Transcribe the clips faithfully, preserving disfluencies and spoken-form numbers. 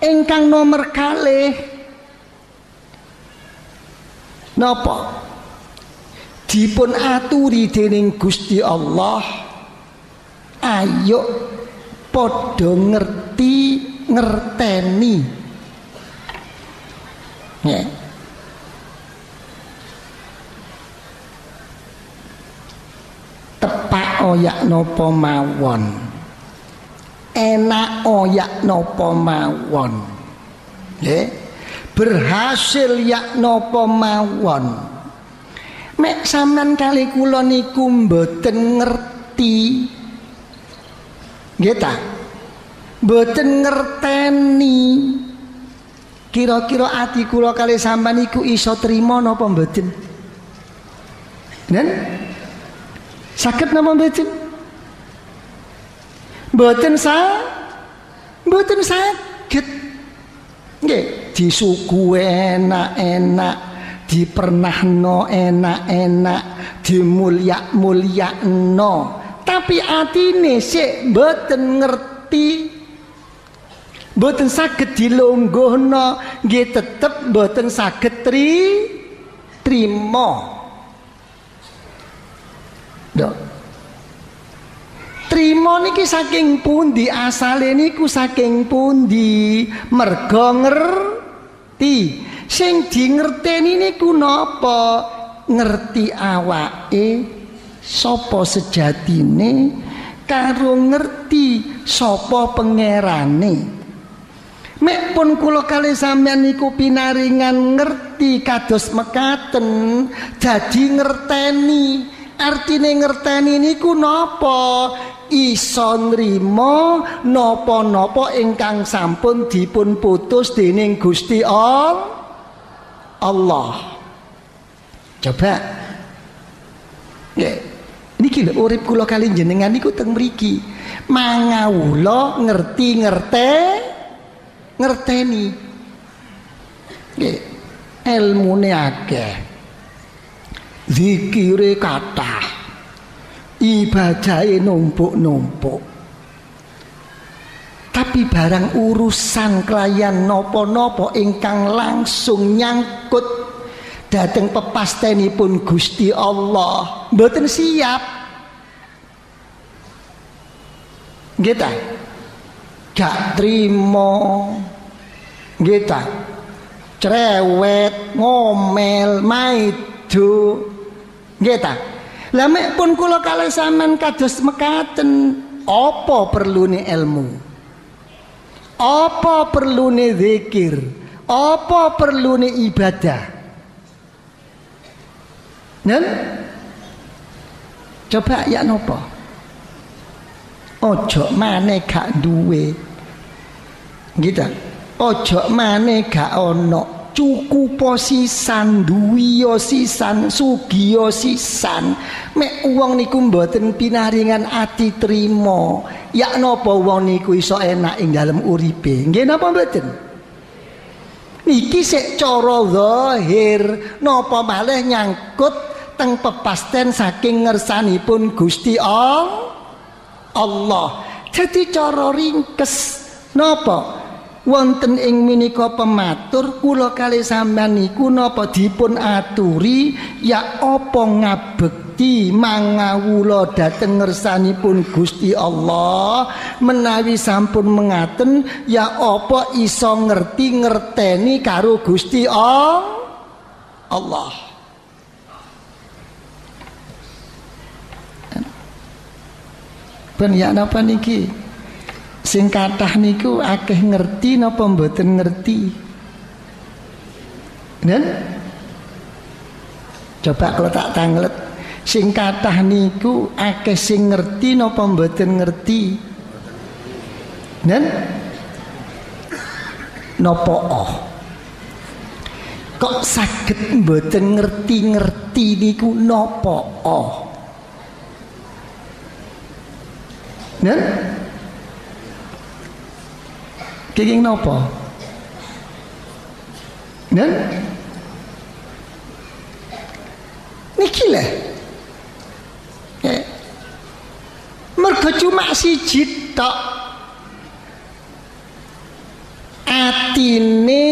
Engkang nomor kalih napa dipun aturi dening Gusti Allah, ayo padha ngerti ngerteni ya. Tepak oyak napa mawon, enak oyak nopo mawon, yeah. Berhasil yak nopo mawon. Mek sampean kali kula niku mboten ngerti, nggih ta, mboten ngerteni. Kira-kira ati kula kali sampean niku iso trima napa mboten? Nen? Saged napa mboten? Mboten sa, mboten saged. Nggih, disuguhi enak-enak, dipernahno enak-enak, dimulyak-mulyakno. Tapi atine sik mboten ngerti. Mboten saged dilungguhno, nggih tetep mboten saged tri trima. Lho. Trimo niki saking pundi, asale niku saking pundi, merga ngerti. Sing di ngerteni niku napa? Ngerti awake sapa sejatine karo ngerti sapa pangerane. Mek pun kula kalih sampeyan niku pinaringan ngerti kados mekaten dadi ngerteni. Artine ngerteni niku napa? Isa nrimo napa-napa ingkang sampun dipun putus dening Gusti Allah. Coba nggih niki lho urip kula kali jenengan niku teng mriki mangawula ngerti ngerte ngerteni nggih elmune akeh, zikire kathah, ibadahe numpuk-numpuk, tapi barang urusan klayan nopo-nopo ingkang langsung nyangkut dateng pepastenipun Gusti Allah mboten siap. Nggih ta, gak trimo, nggih ta, cerewet, ngomel, maido. Nggih ta. Lah mek pun kula kalih sampean kados mekaten, apa perlune ilmu? Apa perlune zikir? Apa perlune ibadah? Nen? Coba ya napa? Ojo maneh gak duwe. Nggih ta. Ojo maneh gak ono. Cukupo sisan, duwiyo sisan, sugiyo sisan. Mek uang niku mboten pinaringan ati trimo, yak napa uang niku iso enak ing dalem uripe? Nggih napa mboten? Niki sik cara zahir, napa malah nyangkut teng pepasten saking ngersanipun Gusti Allah. Jadi cara ringkes napa? Wonten ing menika pematur kula kalih sampeyan niku napa dipun aturi ya apa ngabekti mangawula dhateng ngersanipun Gusti Allah. Menawi sampun mengaten ya apa iso ngerti ngerteni karo Gusti Allah. Ben ya napa niki sing kathah niku akeh ngerti napa mboten ngerti? Nen? Coba kalau tak tanglet, sing kathah niku akeh sing ngerti napa mboten ngerti? Nen? Napa oh? Kok saged mboten ngerti-ngerti niku napa oh? Nen? Kenging napa? Nen? Niki lho. Eh. Mergo cuma siji tok. atine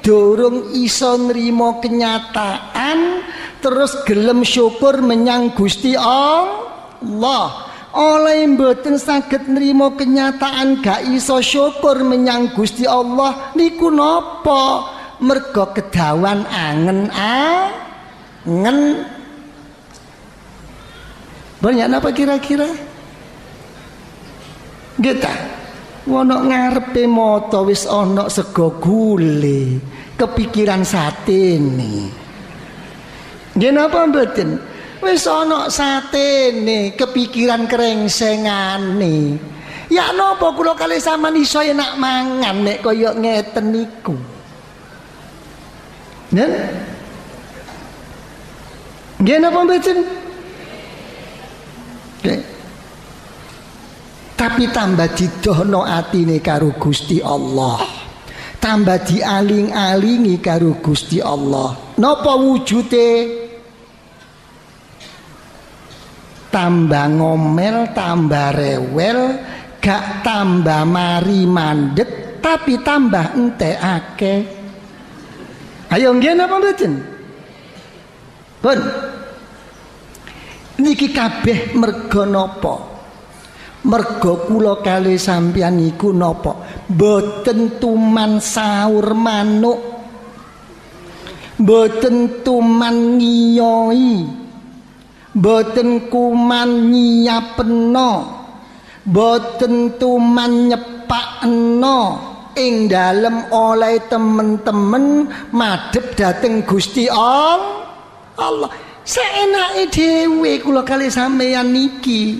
dorong iso nrimo kenyataan terus gelem syukur menyang Gusti Allah. Oleh mboten saged nrimo kenyataan gak iso syukur menyang Gusti Allah niku napa? Mergo kedawan angen angen. Banyak napa kira-kira? Geta wono ngarepe mata wis ana sego gule kepikiran satene. Nggih napa mboten? Wis ana satene kepikiran krengsengane. Ya napa kula kalih sampean iso enak mangan nek kaya ngeten niku. Nggih. Nggih napa mboten? Nggih. Tapi tambah didono atine karo Gusti Allah. Tambah dialing-alingi karo Gusti Allah. Napa wujude? Tambah ngomel, tambah rewel, gak tambah mari mandek, tapi tambah entekake. Ayo nggih napa mboten? Pun. Niki kabeh merga napa? Merga kula kalih sampeyan niku napa? Mboten tuman sahur manuk. Mboten tuman ngiyoi. Boten kuman nyiyapno, boten tuman nyepakno ing dalem oleh temen-temen madhep dateng Gusti Allah. Allah saenake dhewe kula kalih sampeyan niki.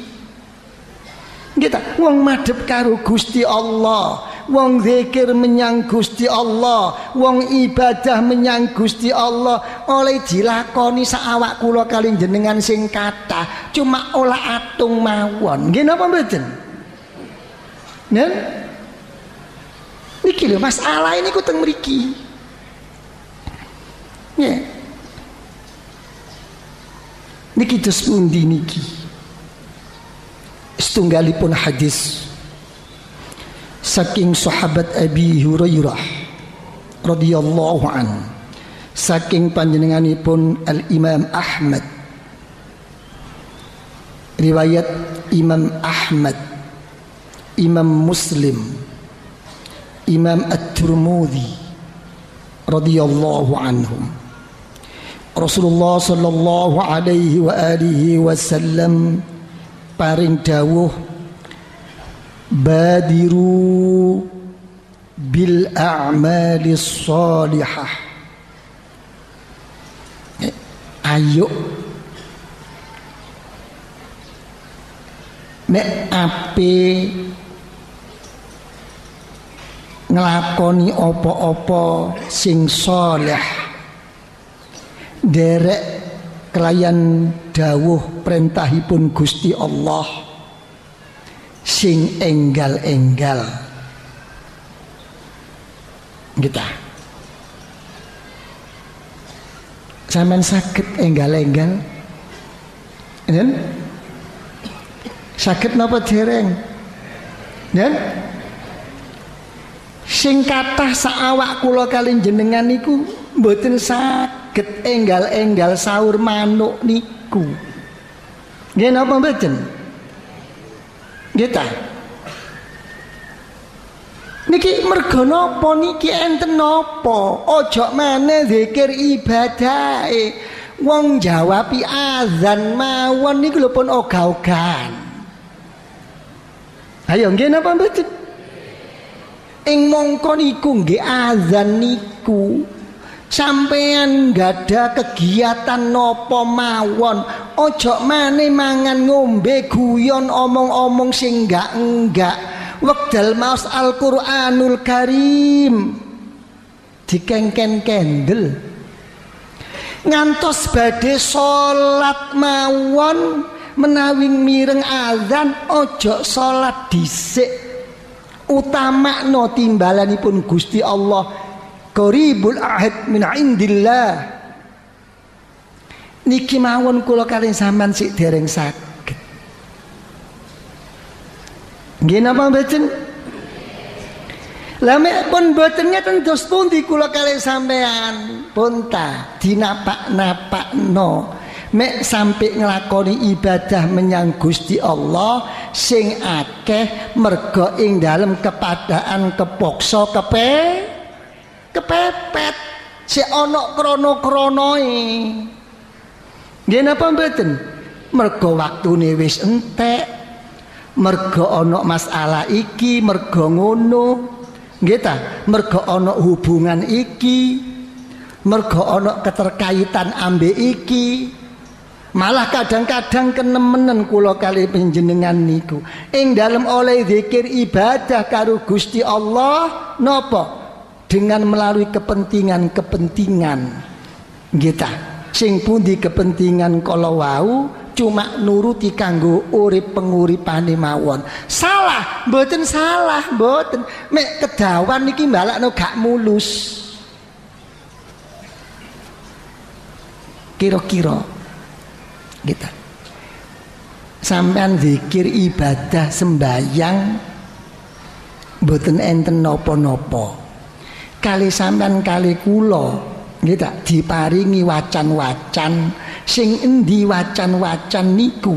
Nggih, wong madhep karo Gusti Allah, wong zikir menyang Gusti Allah, wong ibadah menyang Gusti Allah oleh dilakoni saawak kula kalih jenengan sing kathah cuma olah atung mawon. Nggih napa mboten? Nggih niki lho masalah niku teng mriki. Nggih niki dos pundi niki? Setunggalipun hadis saking sahabat Abi Hurairah radhiyallahu an, saking panjenenganipun Al Imam Ahmad, riwayat Imam Ahmad, Imam Muslim, Imam At-Tirmidzi radhiyallahu anhum. Rasulullah sallallahu alaihi wa alihi wasallam paring dawuh, badiru bil a'mali sholihah. Ayo nek ape nglakoni apa-apa sing sholih derek kelayan dawuh perintahipun Gusti Allah sing enggal-enggal. Kita sampean saged enggal-enggal? Nggih. Saged napa dereng? Nggih. Sing kathah saawak kula kalih jenengan niku mboten saged enggal-enggal sahur manuk niku. Nggih napa mboten? Gita niki merga napa? Niki enten napa? Ojo maneh zikir ibadah e. Wong jawabi azan mawon niku lho pun ogah-ogahan. Ayo nggih napa mboten? Ing mongko niku nggih azan niku sampean gada kegiatan napa mawon, ojo maneh mangan ngombe guyon omong-omong sing enggak enggak. Wekdal maos Al-Qur'anul Karim dikengken kendel ngantos badhe salat mawon, menawi mireng azan ojo salat dhisik, utamakno timbalanipun Gusti Allah. Qaribul ahad min indillah. Niki mawon kula kalih sampean sik dereng saged. Nggih napa mboten? Lame pun boten ngeten dos pundi kula kalih sampean pun ta dinapak-napakno mek sampe nglakoni ibadah menyang Gusti Allah sing akeh merga ing dalem kepadaan kepokso kepe kepepet si ono krono-kronoi nggih napa mboten merga waktune wis entek merga ono masalah iki merga ngono nggih ta merga ono hubungan iki merga ono keterkaitan ambe iki malah kadang-kadang kenemenen kula kali panjenengan niku ing dalem oleh zikir ibadah karo Gusti Allah napa dengan melalui kepentingan-kepentingan nggih ta sing pundi kepentingan kala wau cuma nuruti kanggo urip penguripane mawon. Salah, mboten salah, mboten. Mek kedawan niki mbalakno gak mulus. Kira-kira kita sampean zikir ibadah sembahyang mboten enten napa-napa. Kali sampean kali kula kita diparingi wacan-wacan sing endi wacan-wacan niku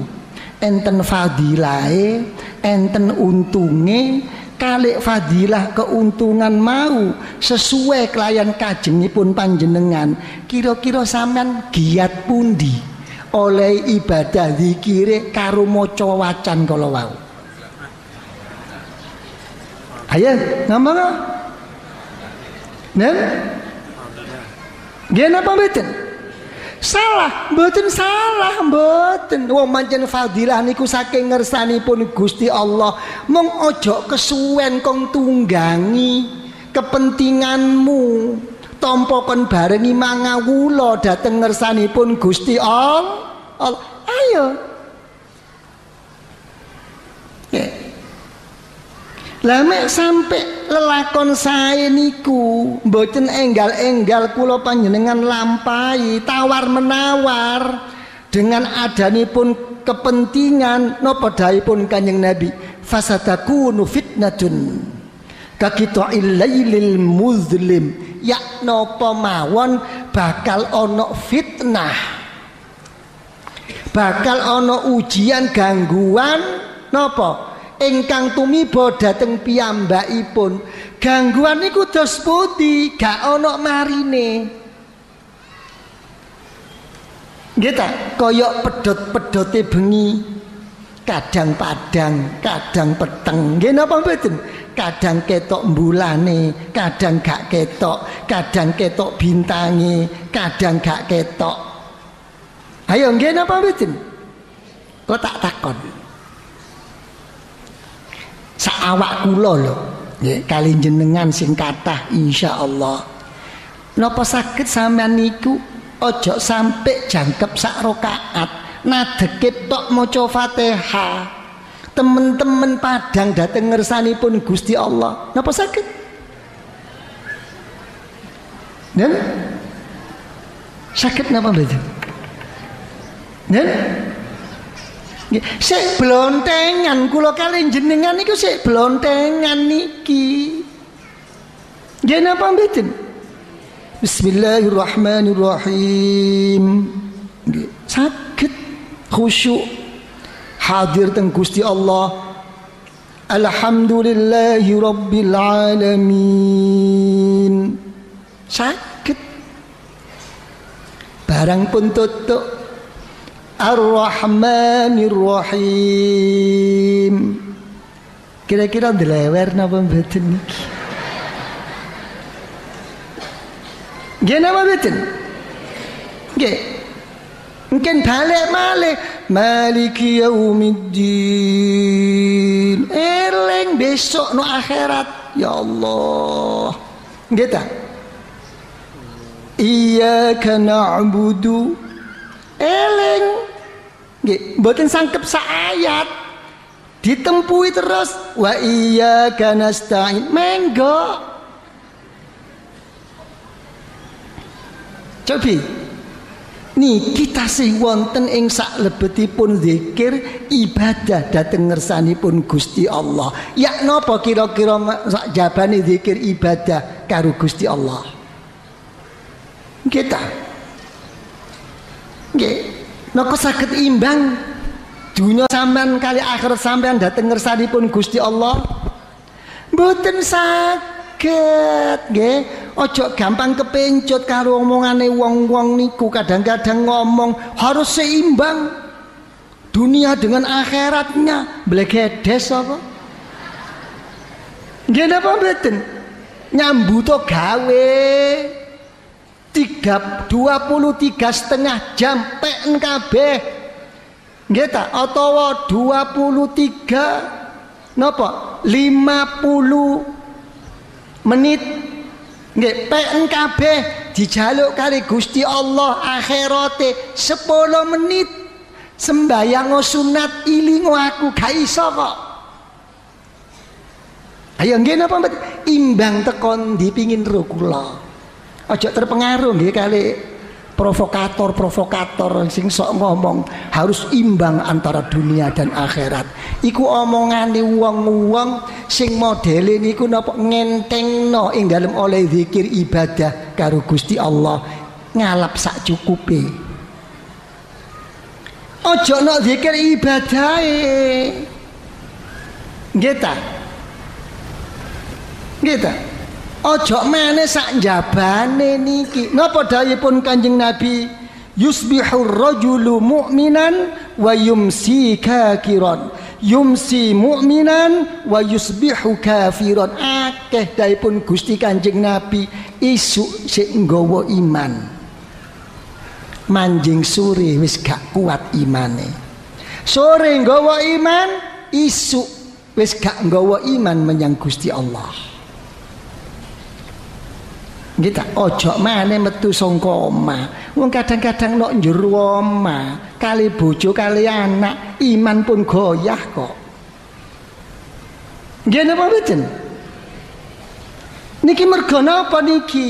enten fadilahe enten untunge kalik fadilah keuntungan mau sesuai kelayan kajengipun panjenengan kira-kira sampean giat pundi oleh ibadah zikire karo maca wacan kala wau ayo ngomong nen nggih napa mboten? Salah, mboten salah, mboten. Wong pancen fadilah niku saking ngersanipun Gusti Allah. Mung aja kesuwen kong tunggangi kepentinganmu. Tampa kon barengi mangawula dhateng ngersanipun Gusti Allah. Ayo. Yeah. Lah mek sampe lelakon sae niku mboten enggal-enggal kula panjenengan lampahi tawar menawar dengan adanipun kepentingan napa dahipun Kanjeng Nabi fasatakunu fitnatun kaqita'il lailil muzlim ya napa mawon bakal ana fitnah bakal ana ujian gangguan napa ingkang tumiba dhateng piyambakipun gangguan niku dos pundi gak ana marine nggih ta kaya pedhot-pedhote bengi kadang padang kadang peteng nggih napa mboten kadang ketok mbulane kadang gak ketok kadang ketok bintange kadang gak ketok ayo nggih napa mboten kok tak takon saawak kula lho nggih kali jenengan sing kathah insyaallah napa saged sampean niku aja sampe jangkep sak rakaat nadheke tok maca Fatihah temen-temen padang dhateng ngersanipun Gusti Allah napa saged nen saged napa mboten nen sik blontengan kula kalih jenengan niku sik blontengan niki nggih napa mboten bismillahirrahmanirrahim saged khusyuk hadir teng Gusti Allah alhamdulillahi rabbil alamin saged barang pun tutuk Ar-Rahmanir-Rahim. Kira-kira dilewer napa mboten niki? Nggih napa mboten? Nggih. Mungkin balik-balik Maliki Yaumiddin. Eling besok no akhirat. Ya Allah. Nggih ta? Iyyaka na'budu eling nggih mboten sangkep sak ayat ditempui terus wa iyyaka nasta'in menggo cobi niki tasih wonten ing saklebetipun zikir ibadah dhateng ngersanipun Gusti Allah. Ya napa kira-kira sak jabane zikir ibadah karo Gusti Allah? Kita nggih napa saged imbang dunya sampean kali akhirat sampean dhateng ngersanipun Gusti Allah? Mboten saged nggih. Ojo gampang kepencut karo omongane wong-wong niku. Kadang-kadang ngomong harus seimbang dunia dengan akhiratnya. Blegedes apa? Nggih napa mboten? Nyambuto gawe tiga puluh tiga setengah jam peken kabeh. Nggih ta? Otowo dua puluh tiga napa? Lima puluh menit. Nggih, peken kabeh dijaluk kali Gusti Allah akhirate sepuluh menit sembayang sunat ilingo aku gak iso kok. Ayo nggih napa mboten imbang tekon dipingin ro kula. Aja terpengaruh nggih kali provokator-provokator sing sok ngomong harus imbang antara dunia dan akhirat. Iku omongane wong-wong sing modele niku napa ngentengno ing dalem oleh zikir ibadah karo Gusti Allah ngalap sak cukupe. Ojo nok zikir ibadahe. Nggih ta? Nggih ta? Ojo meneh sak njabane niki. Napa dawuhipun Kanjeng Nabi? Yusbihur rajulu mu'minan wa yumsi kafiran. Yumsi mu'minan wa yusbihu kafiran. Akeh dawuhipun Gusti Kanjeng Nabi, isuk sik nggawa iman. Manjing sore wis gak kuat imane. Sore nggawa iman, isuk wis gak nggawa iman menyang Gusti Allah. Kita ojo mana metu sangka omah. Wong kadang-kadang nok njero omah, kali bojo kali anak, iman pun goyah kok. Nggih napa mboten? Niki merga napa niki?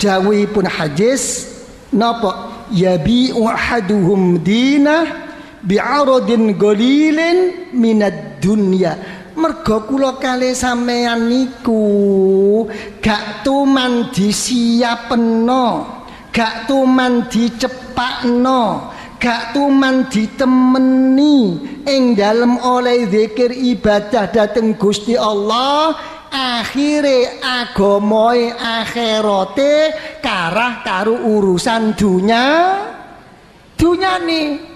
Dawuhipun hadis napa? Yabi'u ahaduhum dinah bi'aradin qalilin minad dunya. Mergo kula kali sampeyan niku gak tuman disiapno, gak tuman dicepakno, gak tuman ditemeni ing dalem oleh zikir ibadah dhateng Gusti Allah, akhire agamae akhirate karah karo urusan dunya dunyane.